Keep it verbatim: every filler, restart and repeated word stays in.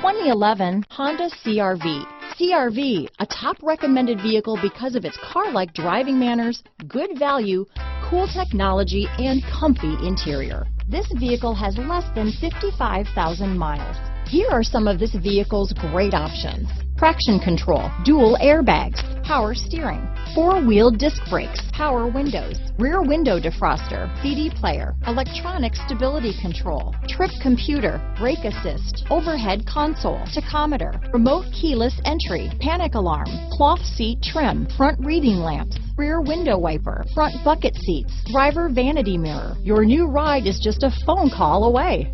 twenty eleven Honda C R V. C R V, a top recommended vehicle because of its car-like driving manners, good value, cool technology, and comfy interior. This vehicle has less than fifty-five thousand miles. Here are some of this vehicle's great options: traction control, dual airbags, power steering, four-wheel disc brakes, power windows, rear window defroster, C D player, electronic stability control, trip computer, brake assist, overhead console, tachometer, remote keyless entry, panic alarm, cloth seat trim, front reading lamps, rear window wiper, front bucket seats, driver vanity mirror. Your new ride is just a phone call away.